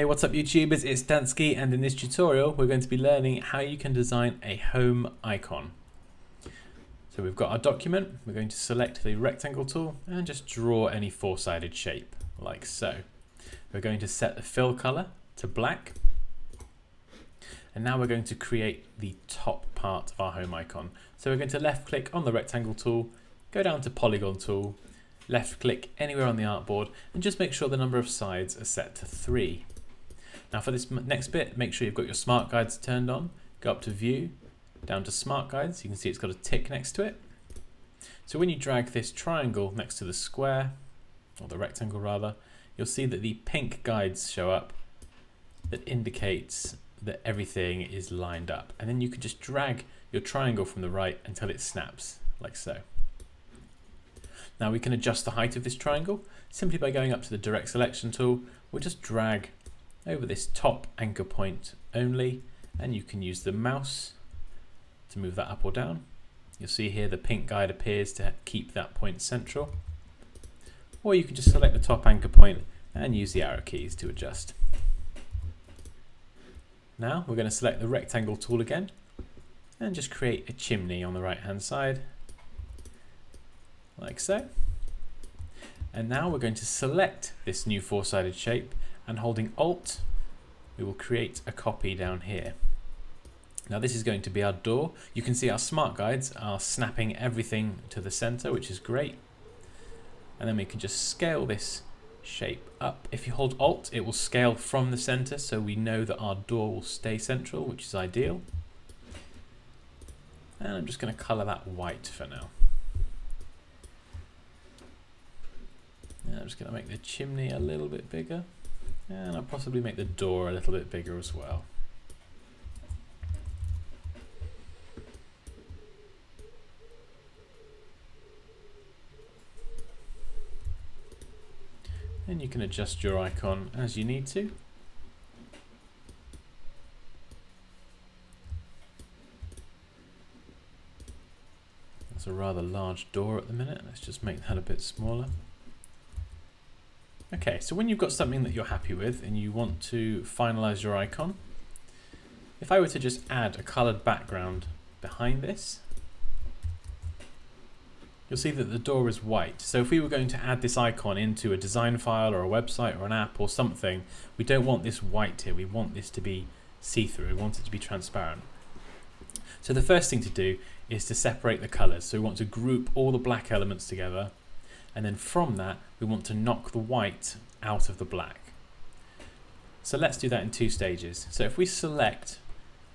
Hey, what's up YouTubers, it's Dansky, and in this tutorial we're going to be learning how you can design a home icon. So we've got our document, we're going to select the rectangle tool and just draw any four-sided shape, like so. We're going to set the fill color to black, and now we're going to create the top part of our home icon. So we're going to left click on the rectangle tool, go down to polygon tool, left click anywhere on the artboard, and just make sure the number of sides are set to 3. Now for this next bit, make sure you've got your smart guides turned on. Go up to view, down to smart guides. You can see it's got a tick next to it. So when you drag this triangle next to the square, or the rectangle rather, you'll see that the pink guides show up that indicates that everything is lined up. And then you can just drag your triangle from the right until it snaps, like so. Now we can adjust the height of this triangle simply by going up to the direct selection tool. We'll just drag over this top anchor point only, and you can use the mouse to move that up or down. You'll see here the pink guide appears to keep that point central, or you can just select the top anchor point and use the arrow keys to adjust. Now we're going to select the rectangle tool again and just create a chimney on the right hand side, like so. And now we're going to select this new four-sided shape, and holding Alt, we will create a copy down here. Now this is going to be our door. You can see our smart guides are snapping everything to the center, which is great. And then we can just scale this shape up. If you hold Alt, it will scale from the center, so we know that our door will stay central, which is ideal. And I'm just going to color that white for now. I'm just going to make the chimney a little bit bigger, and I'll possibly make the door a little bit bigger as well. And you can adjust your icon as you need to. That's a rather large door at the minute. Let's just make that a bit smaller. Okay, so when you've got something that you're happy with and you want to finalize your icon, if I were to just add a colored background behind this, you'll see that the door is white. So if we were going to add this icon into a design file or a website or an app or something, we don't want this white here. We want this to be see-through. We want it to be transparent. So the first thing to do is to separate the colors. So we want to group all the black elements together, and then from that we want to knock the white out of the black. So let's do that in two stages. So if we select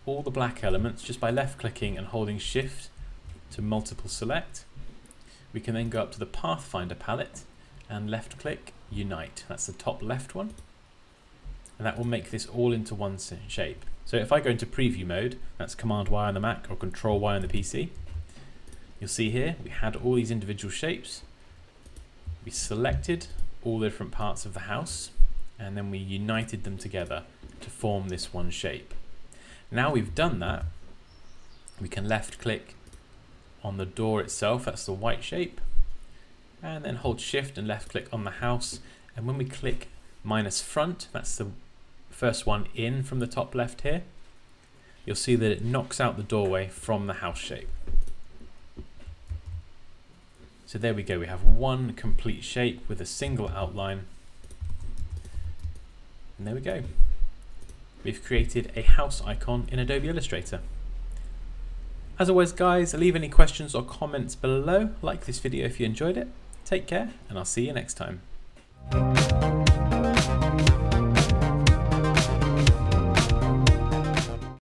all the black elements just by left clicking and holding Shift to multiple select, we can then go up to the Pathfinder palette and left click Unite. That's the top left one, and that will make this all into one shape. So if I go into preview mode, that's Command Y on the Mac or Control Y on the PC, you'll see here we had all these individual shapes. We selected all the different parts of the house, and then we united them together to form this one shape. Now we've done that, we can left click on the door itself, that's the white shape, and then hold Shift and left click on the house, and when we click -front, that's the first one in from the top left here, you'll see that it knocks out the doorway from the house shape. So there we go, we have one complete shape with a single outline, and there we go. We've created a house icon in Adobe Illustrator. As always guys, leave any questions or comments below. Like this video if you enjoyed it. Take care, and I'll see you next time.